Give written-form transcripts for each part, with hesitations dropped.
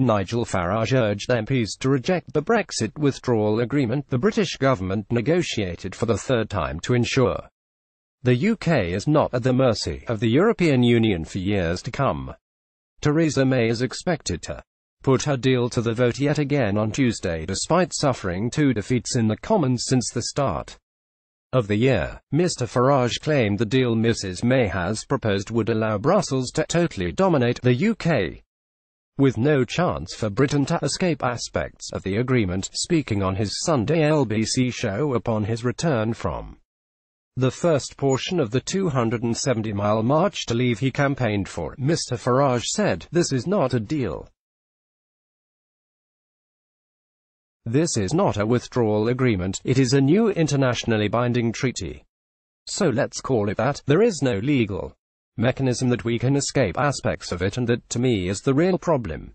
Nigel Farage urged MPs to reject the Brexit withdrawal agreement the British government negotiated for the third time to ensure the UK is not at the mercy of the European Union for years to come. Theresa May is expected to put her deal to the vote yet again on Tuesday despite suffering 2 defeats in the Commons since the start of the year. Mr Farage claimed the deal Mrs May has proposed would allow Brussels to totally dominate the UK, with no chance for Britain to escape aspects of the agreement. Speaking on his Sunday LBC show upon his return from the first portion of the 270-mile March to Leave he campaigned for, Mr Farage said, "This is not a deal. This is not a withdrawal agreement, it is a new internationally binding treaty. So let's call it that. There is no legal mechanism that we can escape aspects of it, and that to me is the real problem.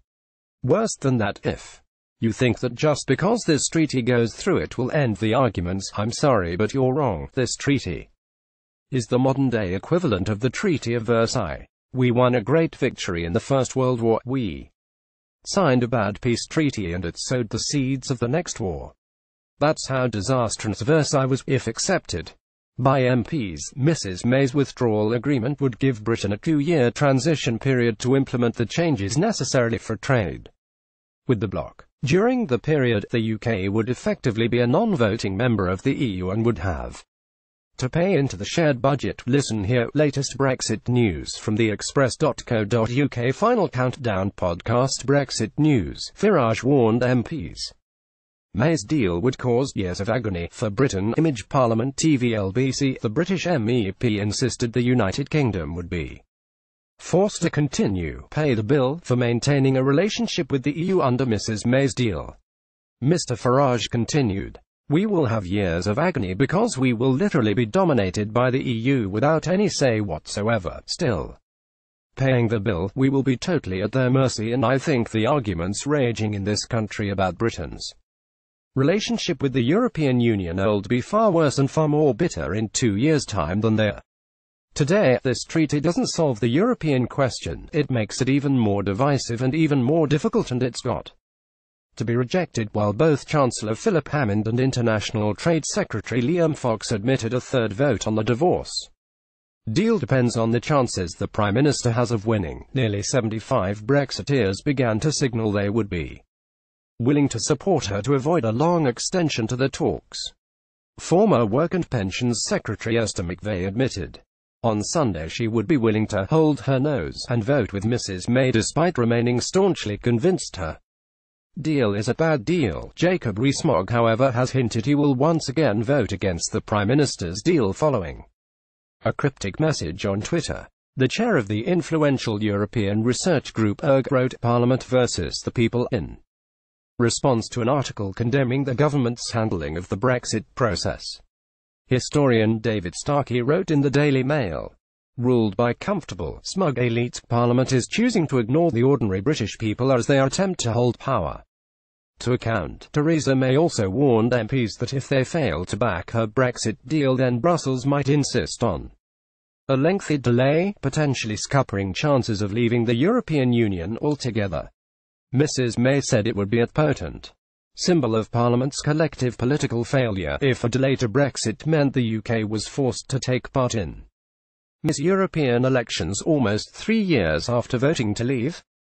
Worse than that, if you think that just because this treaty goes through it will end the arguments, I'm sorry but you're wrong. This treaty is the modern-day equivalent of the Treaty of Versailles. We won a great victory in the First World War, we signed a bad peace treaty and it sowed the seeds of the next war. That's how disastrous Versailles was. If accepted by MPs, Mrs May's withdrawal agreement would give Britain a 2-year transition period to implement the changes necessary for trade with the bloc. During the period, the UK would effectively be a non-voting member of the EU and would have to pay into the shared budget. Listen here. Latest Brexit news from the express.co.uk Final Countdown podcast. Brexit news. Farage warned MPs May's deal would cause years of agony for Britain. Image Parliament TV LBC. The British MEP insisted the United Kingdom would be forced to continue pay the bill for maintaining a relationship with the EU under Mrs May's deal. Mr Farage continued, "We will have years of agony because we will literally be dominated by the EU without any say whatsoever. Still paying the bill, we will be totally at their mercy, and I think the arguments raging in this country about Britain's relationship with the European Union will be far worse and far more bitter in 2 years' time than they are today. This treaty doesn't solve the European question, it makes it even more divisive and even more difficult, and it's got to be rejected." While both Chancellor Philip Hammond and International Trade Secretary Liam Fox admitted a third vote on the divorce deal depends on the chances the Prime Minister has of winning, nearly 75 Brexiteers began to signal they would be willing to support her to avoid a long extension to the talks. Former Work and Pensions Secretary Esther McVey admitted on Sunday she would be willing to hold her nose and vote with Mrs May despite remaining staunchly convinced her deal is a bad deal. Jacob Rees-Mogg, however, has hinted he will once again vote against the Prime Minister's deal following a cryptic message on Twitter. The chair of the influential European research group ERG wrote Parliament versus the People in response to an article condemning the government's handling of the Brexit process. Historian David Starkey wrote in the Daily Mail, "Ruled by comfortable, smug elites, Parliament is choosing to ignore the ordinary British people as they attempt to hold power to account." Theresa May also warned MPs that if they fail to back her Brexit deal, then Brussels might insist on a lengthy delay, potentially scuppering chances of leaving the European Union altogether. Mrs May said it would be a potent symbol of Parliament's collective political failure if a delay to Brexit meant the UK was forced to take part in Miss European elections almost 3 years after voting to leave.